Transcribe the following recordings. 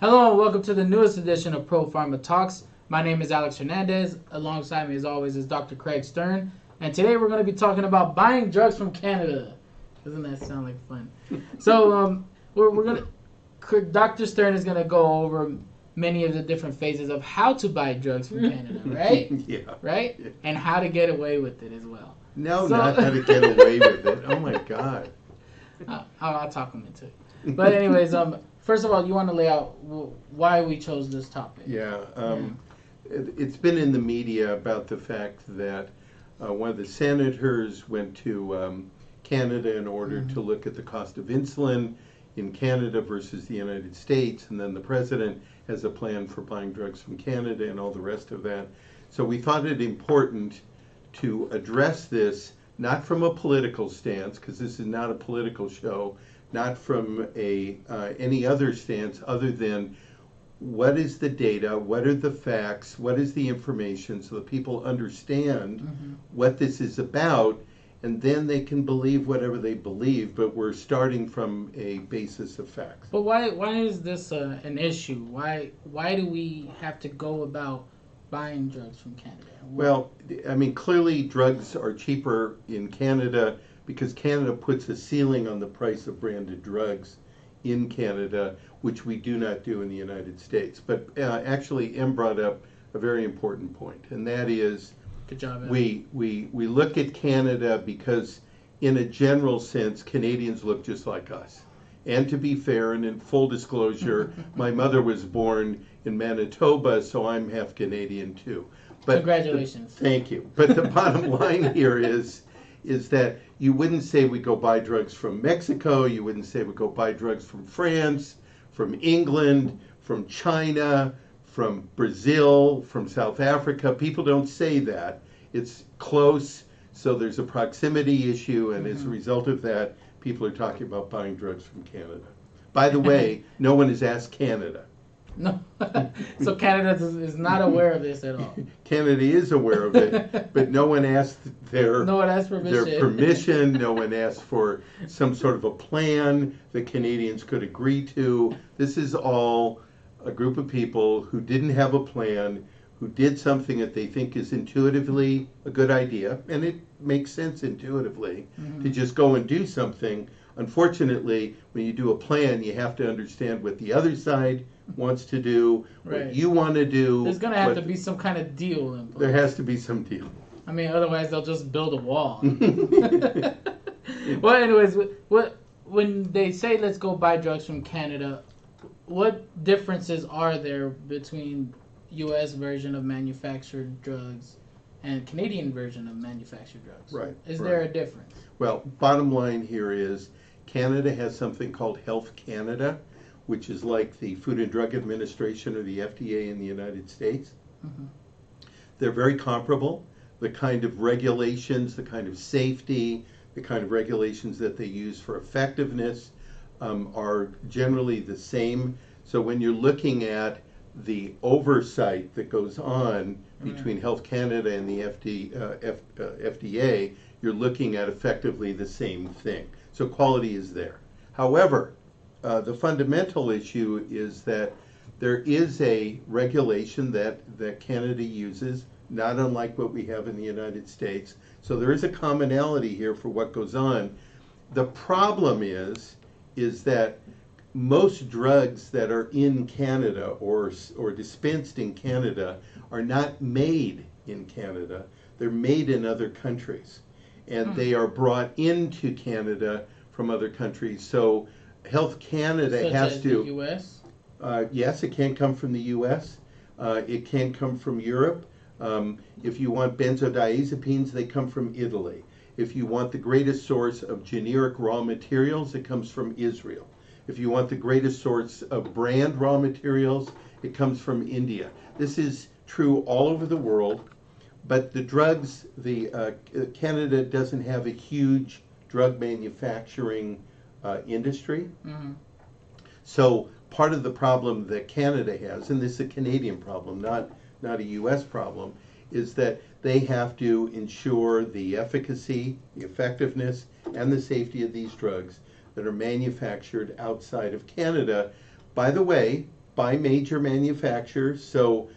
Hello and welcome to the newest edition of Pro Pharma Talks. My name is Alex Hernandez. Alongside me as always is Dr. Craig Stern. And today we're going to be talking about buying drugs from Canada. Doesn't that sound like fun? So Dr. Stern is going to go over many of the different phases of how to buy drugs from Canada, right? Yeah. Right? Yeah. And how to get away with it as well. No, so, not how to get away with it. Oh my God. I'll talk them into it. But anyways, first of all, you want to lay out why we chose this topic. Yeah, It's been in the media about the fact that one of the senators went to Canada in order to look at the cost of insulin in Canada versus the United States, and then the president has a plan for buying drugs from Canada and all the rest of that. So we thought it important to address this, not from a political stance, because this is not a political show, not from a any other stance other than what is the data, what are the facts, what is the information, so that people understand what this is about, and then they can believe whatever they believe, but we're starting from a basis of facts. But why is this an issue? Why do we have to go about buying drugs from Canada? Well, I mean, clearly drugs are cheaper in Canada because Canada puts a ceiling on the price of branded drugs in Canada, which we do not do in the United States. But actually, Em brought up a very important point, and that is we look at Canada because, in a general sense, Canadians look just like us. And to be fair and in full disclosure, my mother was born in Manitoba, so I'm half Canadian too. But congratulations. Thank you. But the bottom line here is that you wouldn't say we go buy drugs from Mexico, you wouldn't say we go buy drugs from France, from England, from China, from Brazil, from South Africa. People don't say that. It's close, so there's a proximity issue, and as a result of that, people are talking about buying drugs from Canada. By the way, no one has asked Canada. No. So Canada is not aware of this at all. Canada is aware of it, but no one asked their permission. No one asked for some sort of a plan that Canadians could agree to. This is all a group of people who didn't have a plan, who did something that they think is intuitively a good idea, and it makes sense intuitively to just go and do something. Unfortunately, when you do a plan, you have to understand what the other side wants to do, what you want to do. There's going to have to be some kind of deal in place. There has to be some deal. I mean, otherwise they'll just build a wall. Well, anyways, when they say let's go buy drugs from Canada, what differences are there between U.S. version of manufactured drugs and Canadian version of manufactured drugs? Right. Is there a difference? Well, bottom line here is Canada has something called Health Canada, which is like the Food and Drug Administration or the FDA in the United States. They're very comparable. The kind of regulations, the kind of safety, the kind of regulations that they use for effectiveness are generally the same. So when you're looking at the oversight that goes on between Health Canada and the FDA, you're looking at effectively the same thing. So quality is there. However, the fundamental issue is that there is a regulation that Canada uses, not unlike what we have in the United States. So there is a commonality here for what goes on. The problem is that most drugs that are in Canada or dispensed in Canada are not made in Canada. They're made in other countries, and they are brought into Canada from other countries. So Health Canada has to. The U.S. Yes, it can come from the U.S. It can come from Europe. If you want benzodiazepines, they come from Italy. If you want the greatest source of generic raw materials, it comes from Israel. If you want the greatest source of brand raw materials, it comes from India. This is true all over the world, but the drugs, Canada doesn't have a huge drug manufacturing industry. So part of the problem that Canada has, and this is a Canadian problem, not a U.S. problem, is that they have to ensure the efficacy, the effectiveness, and the safety of these drugs that are manufactured outside of Canada. By the way, by major manufacturers. So,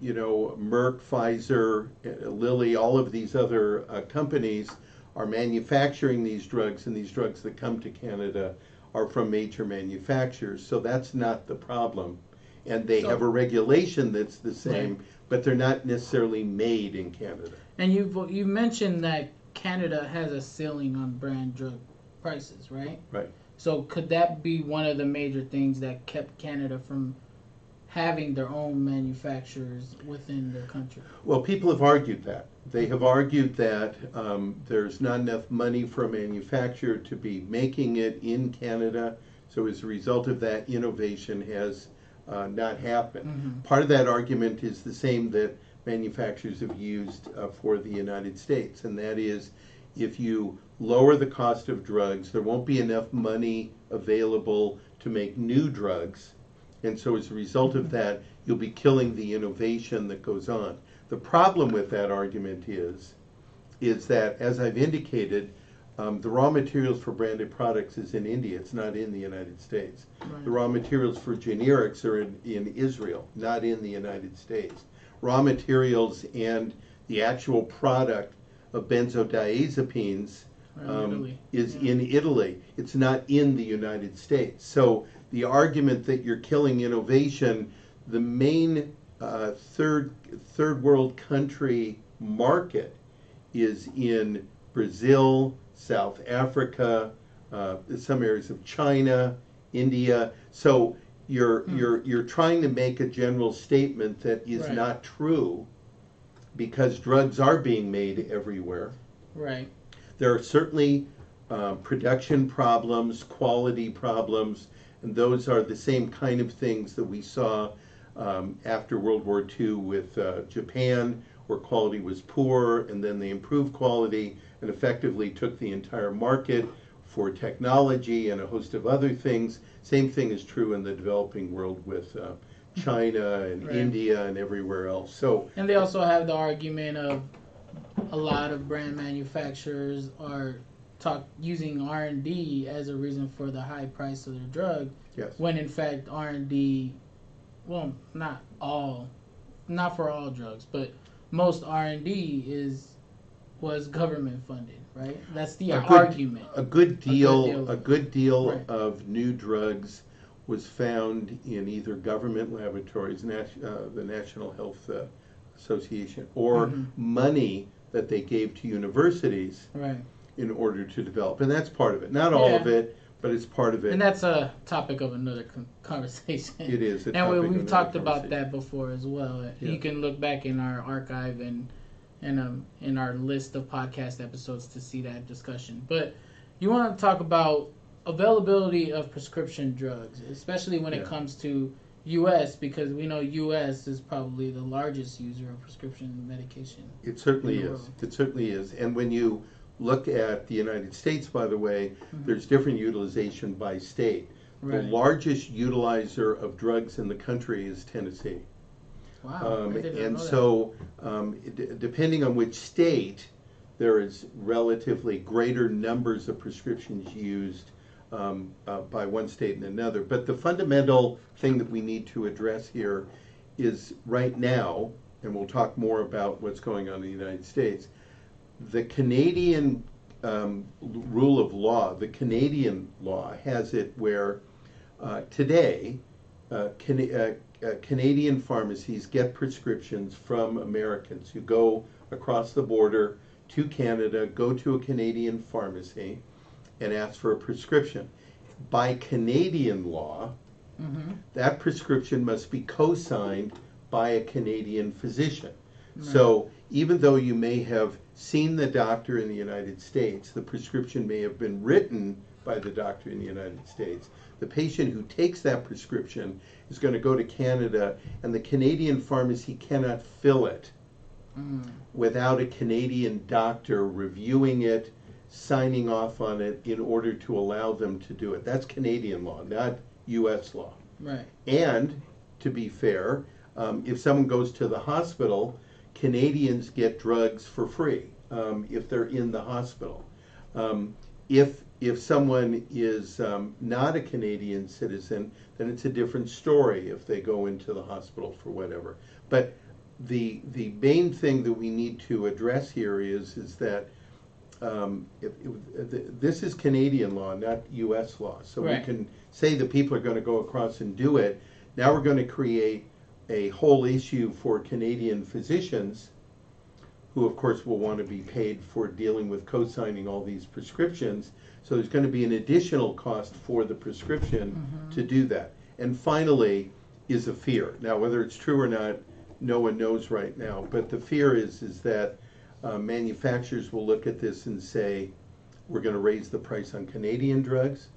you know, Merck, Pfizer, Lilly, all of these other companies are manufacturing these drugs, and these drugs that come to Canada are from major manufacturers. So that's not the problem. And they have a regulation that's the same, but they're not necessarily made in Canada. And you mentioned that Canada has a ceiling on brand drug prices, right? Right. So could that be one of the major things that kept Canada from having their own manufacturers within their country? Well, people have argued that. They have argued that there's not enough money for a manufacturer to be making it in Canada. So as a result of that, innovation has not happened. Mm-hmm. Part of that argument is the same that manufacturers have used for the United States, and that is, if you lower the cost of drugs, there won't be enough money available to make new drugs, and so as a result of that, you'll be killing the innovation that goes on. The problem with that argument is that, as I've indicated, the raw materials for branded products is in India. It's not in the United States. Right. The raw materials for generics are in Israel, not in the United States. Raw materials and the actual product of benzodiazepines is in Italy. It's not in the United States. So the argument that you're killing innovation, the main third world country market is in Brazil, South Africa, some areas of China, India. So you're trying to make a general statement that is not true, because drugs are being made everywhere. Right. There are certainly production problems, quality problems, and those are the same kind of things that we saw after World War II with Japan, where quality was poor, and then they improved quality and effectively took the entire market for technology and a host of other things. Same thing is true in the developing world with China and India and everywhere else. So, and they also have the argument of a lot of brand manufacturers are using R&D as a reason for the high price of their drug, when in fact R&D, well, not for all drugs, but most R&D was government funded, right? That's the argument. A good deal of new drugs was found in either government laboratories, the National Health Association, or money that they gave to universities in order to develop. And that's part of it. Not all of it, but it's part of it. And that's a topic of another conversation. It is. We've talked about that before as well. Yeah. You can look back in our archive and in our list of podcast episodes to see that discussion. But you want to talk about availability of prescription drugs, especially when it comes to U.S., because we know U.S. is probably the largest user of prescription medication. It certainly is. It certainly is. And when you look at the United States, by the way, there's different utilization by state. Right. The largest utilizer of drugs in the country is Tennessee. Wow, and so depending on which state, there is relatively greater numbers of prescriptions used by one state than another. But the fundamental thing that we need to address here is right now, and we'll talk more about what's going on in the United States, the Canadian rule of law, the Canadian law has it where today Canadian pharmacies get prescriptions from Americans who go across the border to Canada, go to a Canadian pharmacy, and ask for a prescription. By Canadian law, that prescription must be co-signed by a Canadian physician. Right. So even though you may have seen the doctor in the United States, the prescription may have been written by the doctor in the United States, the patient who takes that prescription is going to go to Canada, and the Canadian pharmacy cannot fill it without a Canadian doctor reviewing it, signing off on it in order to allow them to do it. That's Canadian law, not U.S. law. Right. And to be fair, if someone goes to the hospital, Canadians get drugs for free if they're in the hospital. If If someone is not a Canadian citizen, then it's a different story if they go into the hospital for whatever. But the main thing that we need to address here is that this is Canadian law, not U.S. law. So right. We can say that people are going to go across and do it. Now we're going to create a whole issue for Canadian physicians, who of course will want to be paid for dealing with co-signing all these prescriptions. So there's going to be an additional cost for the prescription to do that. And finally is a fear. Now, whether it's true or not, no one knows right now. But the fear is that manufacturers will look at this and say, we're going to raise the price on Canadian drugs.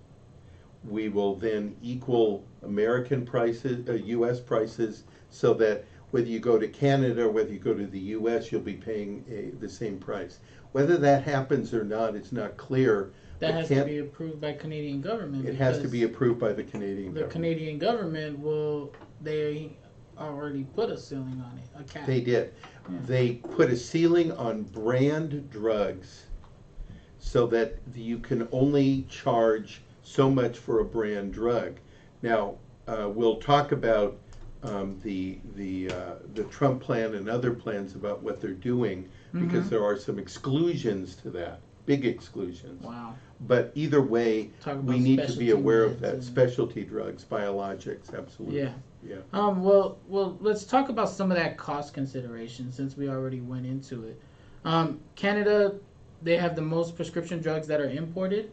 We will then equal American prices, U.S. prices, so that whether you go to Canada or whether you go to the U.S., you'll be paying the same price. Whether that happens or not, it's not clear. That has to be approved by Canadian government. It has to be approved by the Canadian government. The Canadian government will, they already put a ceiling on it, a cap. They did. Yeah. They put a ceiling on brand drugs so that you can only charge so much for a brand drug. Now, we'll talk about the Trump plan and other plans about what they're doing, because there are some exclusions to that, big exclusions. Wow. But either way, we need to be aware of that. Specialty drugs, biologics, absolutely. Yeah. Yeah. Well, let's talk about some of that cost consideration, since we already went into it. Canada, they have the most prescription drugs that are imported.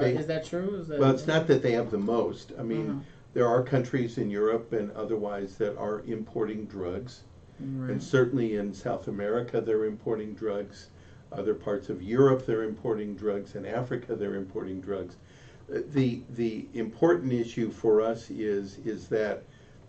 Is that true? Is that it's not that they have the most. I mean, there are countries in Europe and otherwise that are importing drugs. Right. And certainly in South America, they're importing drugs. Other parts of Europe, they're importing drugs. In Africa, they're importing drugs. The important issue for us is that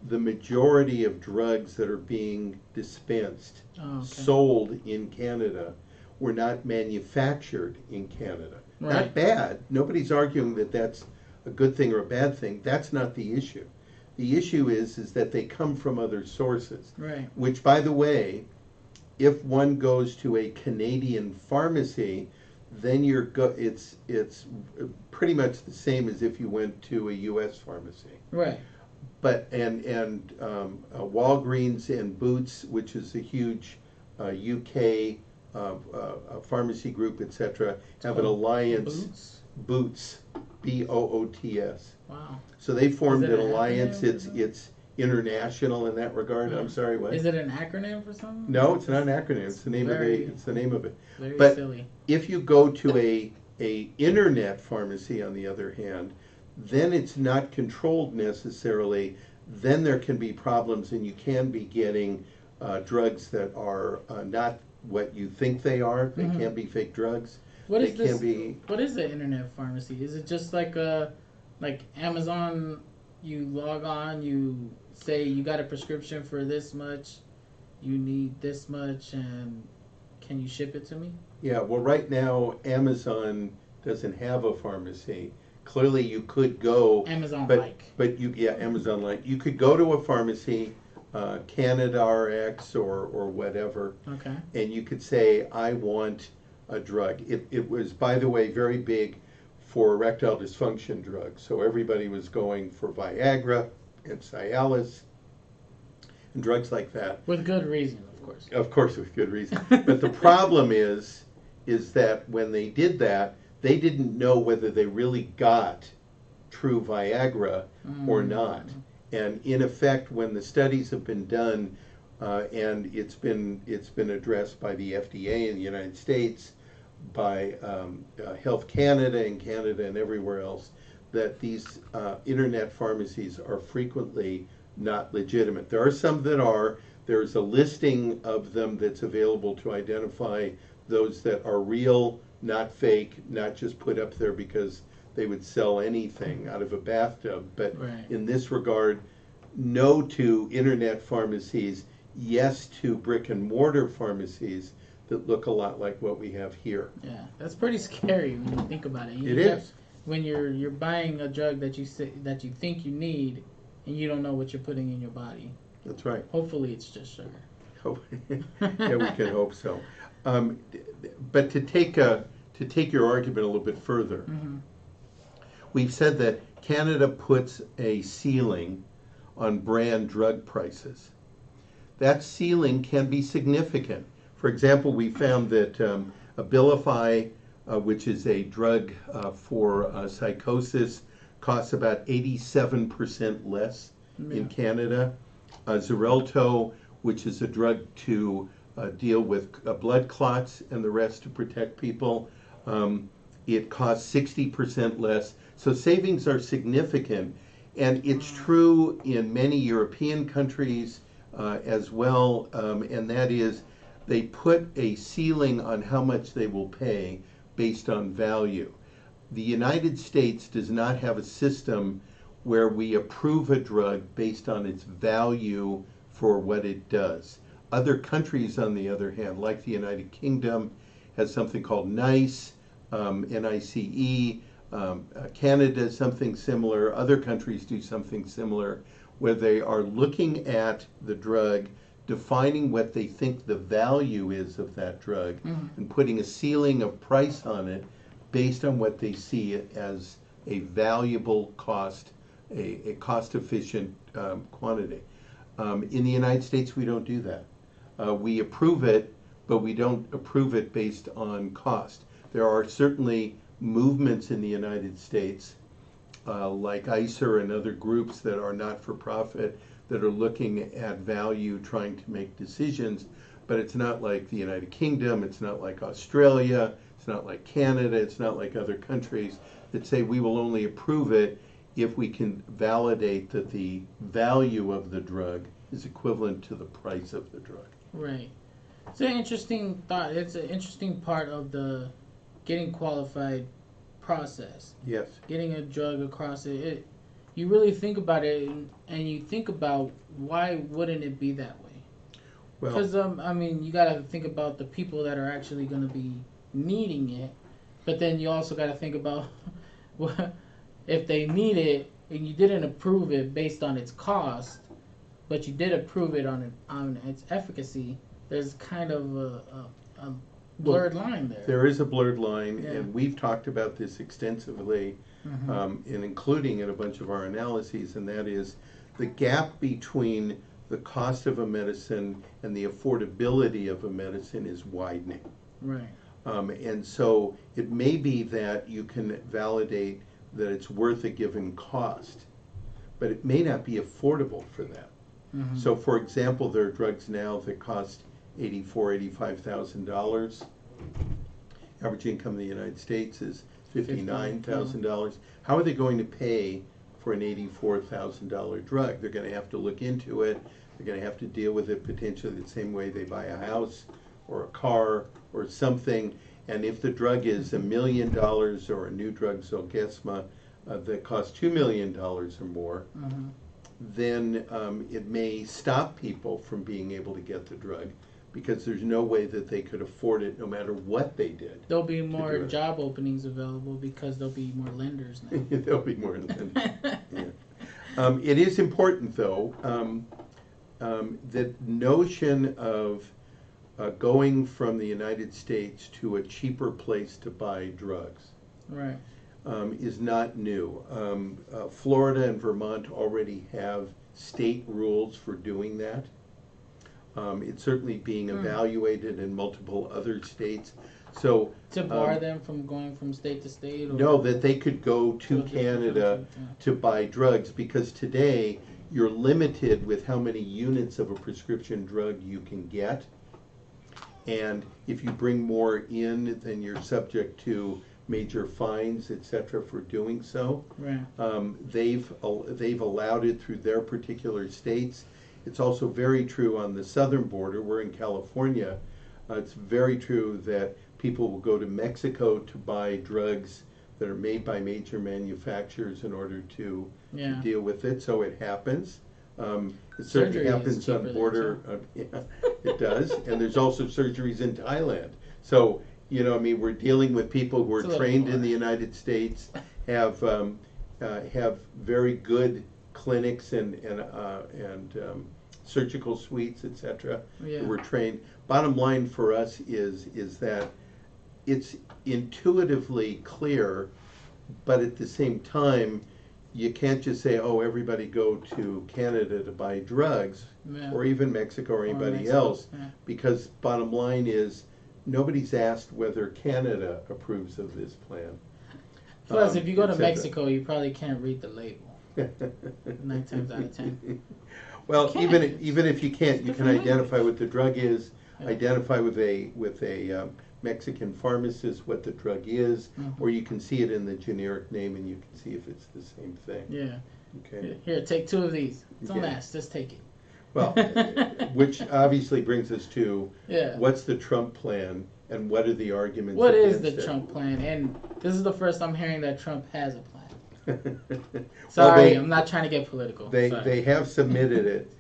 the majority of drugs that are being dispensed, sold in Canada, were not manufactured in Canada. Right. Not bad. Nobody's arguing that that's a good thing or a bad thing. That's not the issue. The issue is that they come from other sources. Right. Which, by the way, if one goes to a Canadian pharmacy, then it's pretty much the same as if you went to a U.S. pharmacy. Right. But Walgreens and Boots, which is a huge UK pharmacy group, etc., have an alliance. Boots, B-O-O-T-S. Wow. So they formed an alliance. It's international in that regard. I'm sorry, what? Is it an acronym for something? No, it's not an acronym. It's the name of it. It's the name of it. But silly. If you go to a internet pharmacy, on the other hand, then it's not controlled necessarily. Then there can be problems, and you can be getting drugs that are not what you think they are. They can be fake drugs. What is this? What is the internet pharmacy? Is it just like Amazon? You log on, you say you got a prescription for this much, you need this much, and can you ship it to me? Yeah. Well, right now Amazon doesn't have a pharmacy. Clearly, you could go Amazon-like. But you Amazon-like. You could go to a pharmacy. Canada RX or whatever, and you could say, I want a drug. It was, by the way, very big for erectile dysfunction drugs, so everybody was going for Viagra and Cialis and drugs like that. With good reason, of course. Of course, with good reason. But the problem is that when they did that, they didn't know whether they really got true Viagra or not. And in effect, when the studies have been done, and it's been addressed by the FDA in the United States, by Health Canada and everywhere else, that these internet pharmacies are frequently not legitimate. There are some that are. There's a listing of them that's available to identify those that are real, not fake, not just put up there because they would sell anything out of a bathtub. But in this regard, no to internet pharmacies, yes to brick and mortar pharmacies that look a lot like what we have here. Yeah, that's pretty scary when you think about it. It is. When you're buying a drug that you think you need, and you don't know what you're putting in your body. That's right. Hopefully it's just sugar. Yeah, we can hope so. But to take a to take your argument a little bit further, we've said that Canada puts a ceiling on brand drug prices. That ceiling can be significant. For example, we found that Abilify, which is a drug for psychosis, costs about 87% less in Canada. Xarelto, which is a drug to deal with blood clots and the rest to protect people, it costs 60% less. So savings are significant, and it's true in many European countries as well, and that is they put a ceiling on how much they will pay based on value. The United States does not have a system where we approve a drug based on its value for what it does. Other countries, on the other hand, like the United Kingdom, has something called NICE, N-I-C-E. Canada does something similar. Other countries do something similar, where they are looking at the drug, defining what they think the value is of that drug, and putting a ceiling of price on it based on what they see as a valuable cost, a cost-efficient quantity. In the United States, we don't do that. We approve it, but we don't approve it based on cost. There are certainly movements in the United States, like ICER and other groups that are not-for-profit, that are looking at value, trying to make decisions, but it's not like the United Kingdom, it's not like Australia, it's not like Canada, it's not like other countries that say we will only approve it if we can validate that the value of the drug is equivalent to the price of the drug. Right. It's an interesting thought. It's an interesting part of the getting qualified process. Yes. Getting a drug across it, you really think about it, and you think about why wouldn't it be that way? Well, because I mean, you got to think about the people that are actually going to be needing it, but then you also got to think about what. If they need it, and you didn't approve it based on its cost, but you did approve it on its efficacy, there's kind of a blurred line there. There is a blurred line, and we've talked about this extensively, and including in a bunch of our analyses, and that is the gap between the cost of a medicine and the affordability of a medicine is widening. Right. And so it may be that you can validate that it's worth a given cost, but it may not be affordable for them. So for example, there are drugs now that cost $85,000. Average income in the United States is $59,000. How are they going to pay for an $84,000 drug? They're going to have to look into it. They're going to have to deal with it potentially the same way they buy a house or a car or something. And if the drug is $1 million or a new drug, Zolgensma, that costs $2 million or more, then it may stop people from being able to get the drug because there's no way that they could afford it no matter what they did. There'll be more job openings available because there'll be more lenders now. There'll be more lenders. It is important, though, the notion of going from the United States to a cheaper place to buy drugs is not new. Florida and Vermont already have state rules for doing that. It's certainly being evaluated in multiple other states. So to bar them from going from state to state? Or no, that they could go to Canada to buy drugs, because today you're limited with how many units of a prescription drug you can get. And if you bring more in, then you're subject to major fines, etc., for doing so. Right. They've allowed it through their particular states. It's also very true on the southern border. We're in California. It's very true that people will go to Mexico to buy drugs that are made by major manufacturers in order to deal with it. So it happens. It certainly happens on border. It does, and there's also surgeries in Thailand. So you know, I mean, we're dealing with people who are trained in the United States, have very good clinics and surgical suites, etc. Who were trained. Bottom line for us is that it's intuitively clear, but at the same time, you can't just say, oh, everybody go to Canada to buy drugs, yeah, or even Mexico or anybody else, yeah, because bottom line is nobody's asked whether Canada approves of this plan. Plus, if you go to Mexico, you probably can't read the label. 9 times out of 10. Well, even if you can't, you can identify what the drug is, yeah, identify with a Mexican pharmacist what the drug is, mm-hmm, or you can see it in the generic name and you can see if it's the same thing. Yeah. Okay. Here, take 2 of these. Don't ask, just take it. Well, which obviously brings us to, yeah, what's the Trump plan and what are the arguments? What is the Trump plan? And this is the first I'm hearing that Trump has a plan. Sorry, well, I'm not trying to get political. They have submitted it.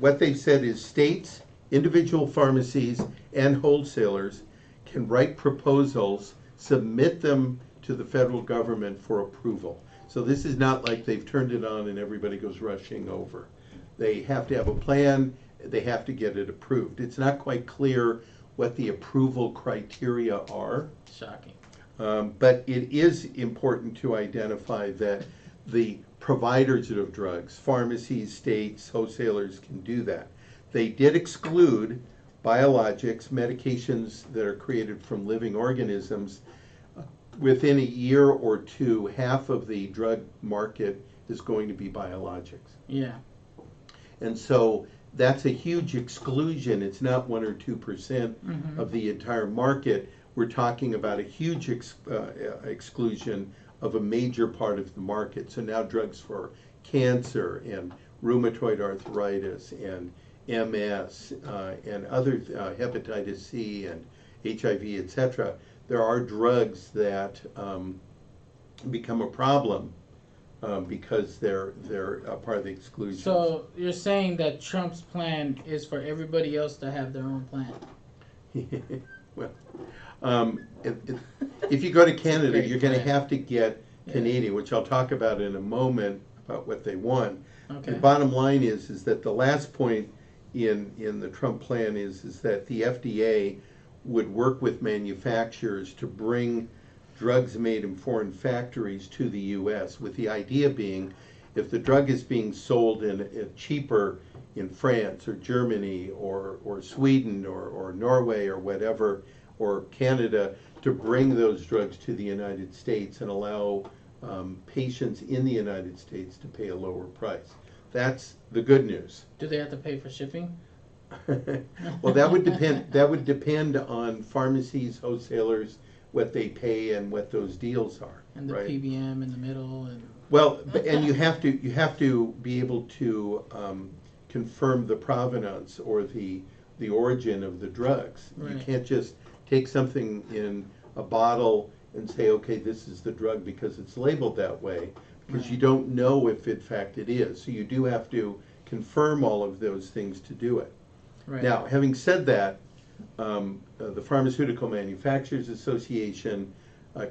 What they've said is states, individual pharmacies, and wholesalers can write proposals, submit them to the federal government for approval. So this is not like they've turned it on and everybody goes rushing over. They have to have a plan. They have to get it approved. It's not quite clear what the approval criteria are. Shocking. But it is important to identify that the providers of drugs, pharmacies, states, wholesalers can do that. They did exclude biologics, medications that are created from living organisms. Within a year or 2, half of the drug market is going to be biologics. Yeah. And so that's a huge exclusion. It's not 1 or 2% mm-hmm. of the entire market. We're talking about a huge exclusion of a major part of the market. So now drugs for cancer and rheumatoid arthritis and MS and other hepatitis C and HIV, etc. There are drugs that become a problem. Because they're a part of the exclusion. So you're saying that Trump's plan is for everybody else to have their own plan. Well, if you go to Canada, you're going to have to get Canadian, which I'll talk about in a moment about what they want. Okay. The bottom line is that the last point in the Trump plan is that the FDA would work with manufacturers to bring drugs made in foreign factories to the U.S., with the idea being if the drug is being sold in cheaper in France or Germany or Sweden or Norway or whatever, or Canada, to bring those drugs to the United States and allow patients in the United States to pay a lower price. That's the good news. Do they have to pay for shipping? Well, that would depend on pharmacies, wholesalers, what they pay and what those deals are, and the right? PBM in the middle, and well, and you have to be able to confirm the provenance or the origin of the drugs. Right. You can't just take something in a bottle and say, okay, this is the drug because it's labeled that way, because right. you don't know if in fact it is. So you do have to confirm all of those things to do it. Right. Now, having said that. The Pharmaceutical Manufacturers Association,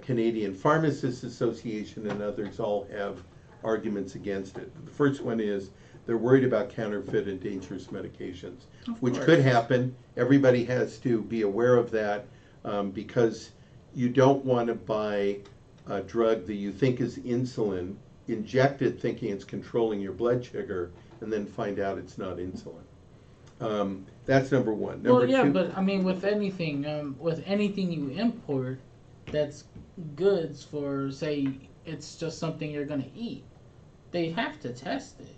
Canadian Pharmacists Association, and others all have arguments against it. The first one is they're worried about counterfeit and dangerous medications, which could happen. Everybody has to be aware of that because you don't want to buy a drug that you think is insulin, injected thinking it's controlling your blood sugar, and then find out it's not insulin. That's number one. Number well, yeah, two, but I mean, with anything you import, that's goods for, say, it's just something you're going to eat. They have to test it.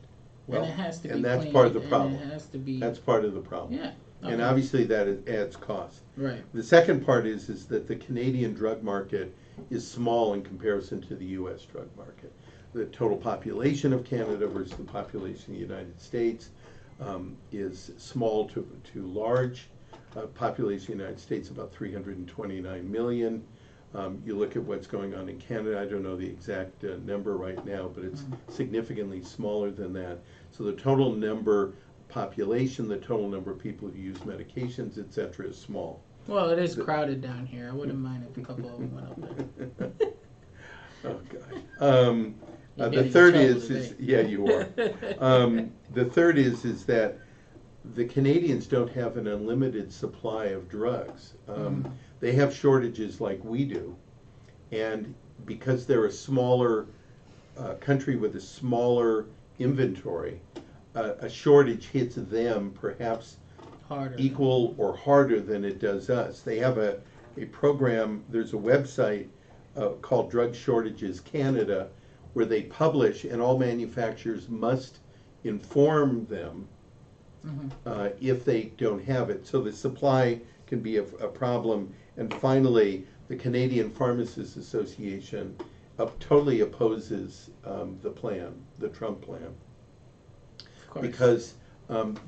Well, and it has to be clean. And that's part of the problem. It has to be. That's part of the problem. Yeah. Okay. And obviously that adds cost. Right. The second part is that the Canadian drug market is small in comparison to the U.S. drug market. The total population of Canada versus the population of the United States. Is small to large. Population of the United States, about 329 million. You look at what's going on in Canada, I don't know the exact number right now, but it's significantly smaller than that. So the total number population, the total number of people who use medications, etc., is small. Well, it is crowded down here. I wouldn't mind if a couple of them went up there. Oh, God. The third is yeah, you are. The third is that the Canadians don't have an unlimited supply of drugs. They have shortages like we do, and because they're a smaller country with a smaller inventory, a shortage hits them perhaps harder, equal or harder than it does us. They have a program, there's a website called Drug Shortages Canada, where they publish, and all manufacturers must inform them if they don't have it. So the supply can be a problem. And finally, the Canadian Pharmacists Association totally opposes the plan, the Trump plan, because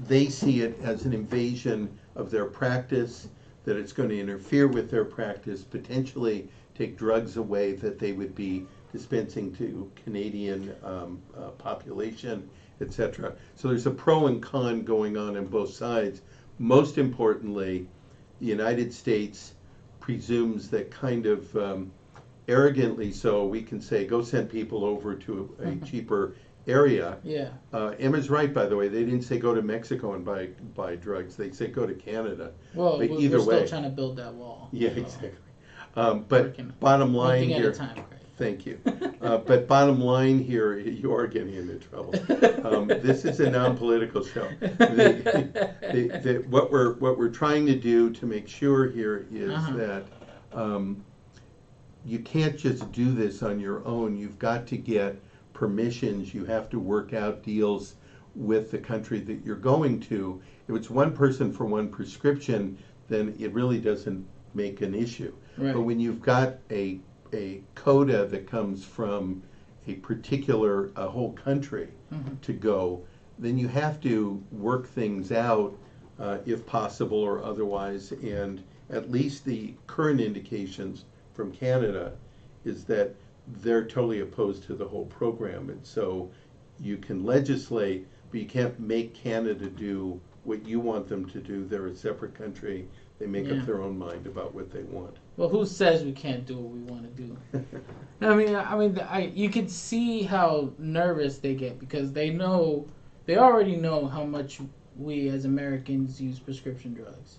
they see it as an invasion of their practice, that it's going to interfere with their practice, potentially take drugs away that they would be dispensing to Canadian population, etc. So there's a pro and con going on both sides. Most importantly, the United States presumes that kind of arrogantly, so we can say, go send people over to a cheaper area. Yeah. Emma's right, by the way. They didn't say go to Mexico and buy drugs. They said go to Canada. Well, but either way, we're still trying to build that wall. Yeah, so exactly. But bottom line here. At a time, Craig. Thank you. But bottom line here, you are getting into trouble. This is a non-political show. What we're trying to do to make sure here is that you can't just do this on your own. You've got to get permissions. You have to work out deals with the country that you're going to. If it's one person for one prescription, then it really doesn't make an issue. Right. But when you've got a quota that comes from a whole country to go, then you have to work things out if possible or otherwise. And at least the current indications from Canada is that they're totally opposed to the whole program, and so you can legislate, but you can't make Canada do what you want them to do. They're a separate country. They make up their own mind about what they want. Well, who says we can't do what we want to do? I mean, you can see how nervous they get, because they already know how much we as Americans use prescription drugs.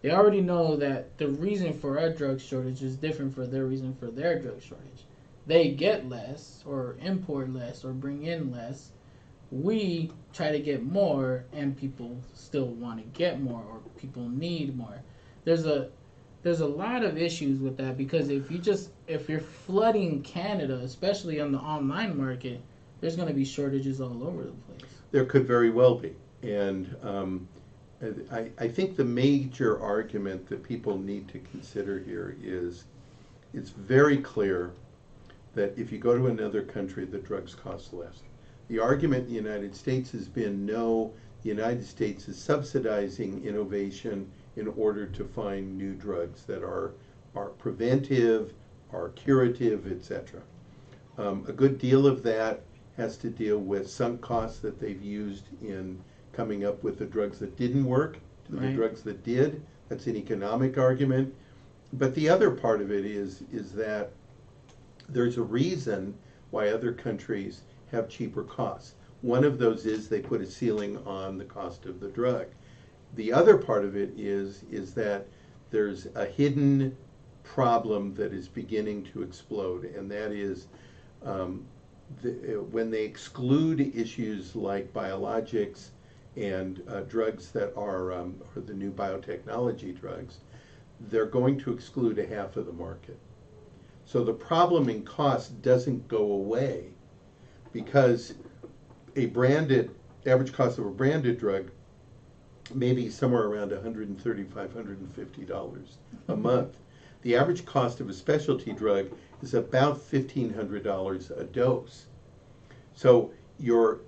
They already know that the reason for our drug shortage is different for their reason for their drug shortage. They get less, or import less, or bring in less. We try to get more, and people still want to get more, or people need more. There's a lot of issues with that, because if you're flooding Canada, especially on the online market, there's going to be shortages all over the place. There could very well be, and I think the major argument that people need to consider here is it's very clear that if you go to another country, the drugs cost less. The argument in the United States has been, no, the United States is subsidizing innovation in order to find new drugs that are preventive, are curative, etc. A good deal of that has to deal with sunk costs that they've used in coming up with the drugs that didn't work to the drugs that did. That's an economic argument. But the other part of it is that there's a reason why other countries have cheaper costs. One of those is they put a ceiling on the cost of the drug. The other part of it is that there's a hidden problem that is beginning to explode, and that is when they exclude issues like biologics and drugs that are the new biotechnology drugs, they're going to exclude a half of the market. So the problem in cost doesn't go away, because average cost of a branded drug may be somewhere around $135, $150 a month. The average cost of a specialty drug is about $1,500 a dose. So you're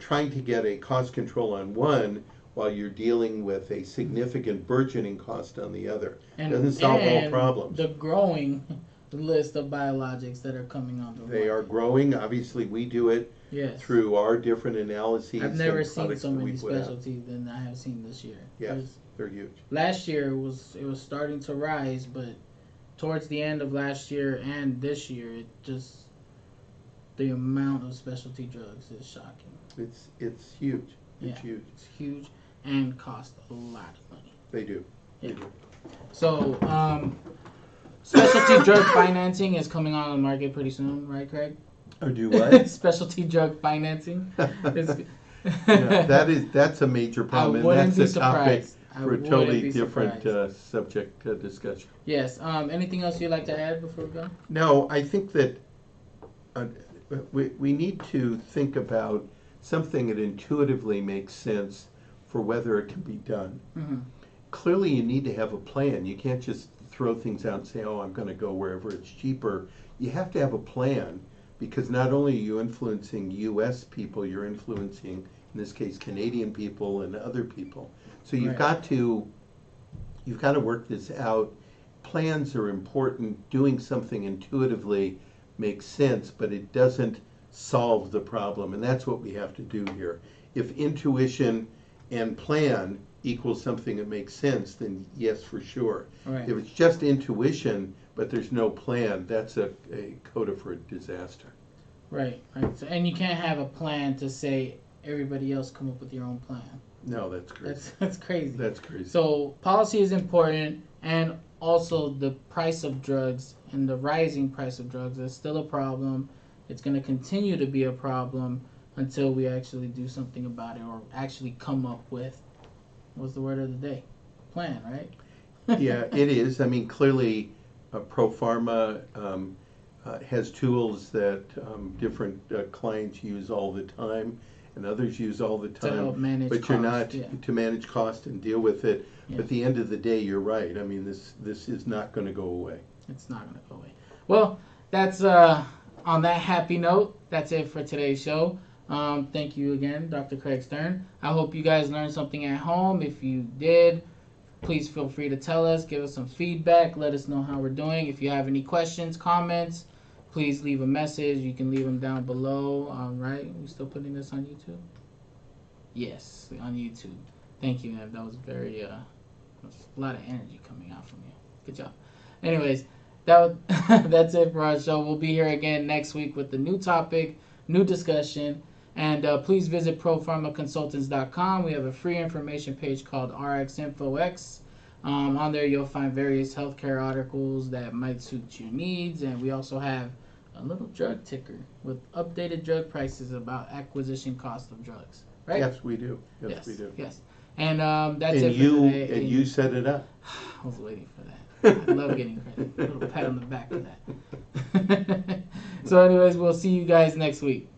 trying to get a cost control on one while you're dealing with a significant burgeoning cost on the other. And it doesn't solve all problems. The growing list of biologics that are coming on the market. They are growing. Obviously, we do it through our different analyses. I've never seen so many specialties than I have seen this year. Yes, they're huge. Last year it was starting to rise, but towards the end of last year and this year, the amount of specialty drugs is shocking. It's huge. It's huge. It's huge and cost a lot of money. They do. So specialty drug financing is coming on the market pretty soon, right, Craig? Or do what? Specialty drug financing. Yeah, that's a major problem, and that's a topic for a totally different subject discussion. Yes. Anything else you'd like to add before we go? No, I think that we need to think about something that intuitively makes sense for whether it can be done. Mm-hmm. Clearly, you need to have a plan. You can't just throw things out and say, oh, I'm going to go wherever it's cheaper. You have to have a plan, because not only are you influencing U.S. people, you're influencing, in this case, Canadian people and other people. So you've got to work this out. Plans are important. Doing something intuitively makes sense, but it doesn't solve the problem, and that's what we have to do here. If intuition and plan equals something that makes sense, then yes, for sure. Right. If it's just intuition, but there's no plan, that's a coda for a disaster. Right, right. So, and you can't have a plan to say, everybody else come up with your own plan. No, that's crazy. That's crazy. That's crazy. So policy is important, and also the price of drugs and the rising price of drugs is still a problem. It's going to continue to be a problem until we actually do something about it, or actually come up with, what's the word of the day? Plan, right? Yeah, it is. I mean, clearly, Pro Pharma has tools that different clients use all the time, and others use all the time. To help manage cost, to manage cost and deal with it. Yeah. But at the end of the day, you're right. I mean, this is not going to go away. It's not going to go away. Well, that's on that happy note. That's it for today's show. Thank you again, Dr. Craig Stern. I hope you guys learned something at home. If you did, please feel free to tell us, give us some feedback, let us know how we're doing. If you have any questions, comments, please leave a message. You can leave them down below. Right? Are we still putting this on YouTube? Yes, on YouTube. Thank you, man. That was very, a lot of energy coming out from you. Good job. Anyways, that's it for our show. We'll be here again next week with a new topic, new discussion. And please visit ProPharmaConsultants.com. We have a free information page called RxInfoX. On there, you'll find various healthcare articles that might suit your needs. And we also have a little drug ticker with updated drug prices about acquisition cost of drugs. Right? Yes, we do. Yes, yes we do. Yes. And that's it for today. And you set it up. I was waiting for that. I love getting credit. A little pat on the back for that. So anyways, we'll see you guys next week.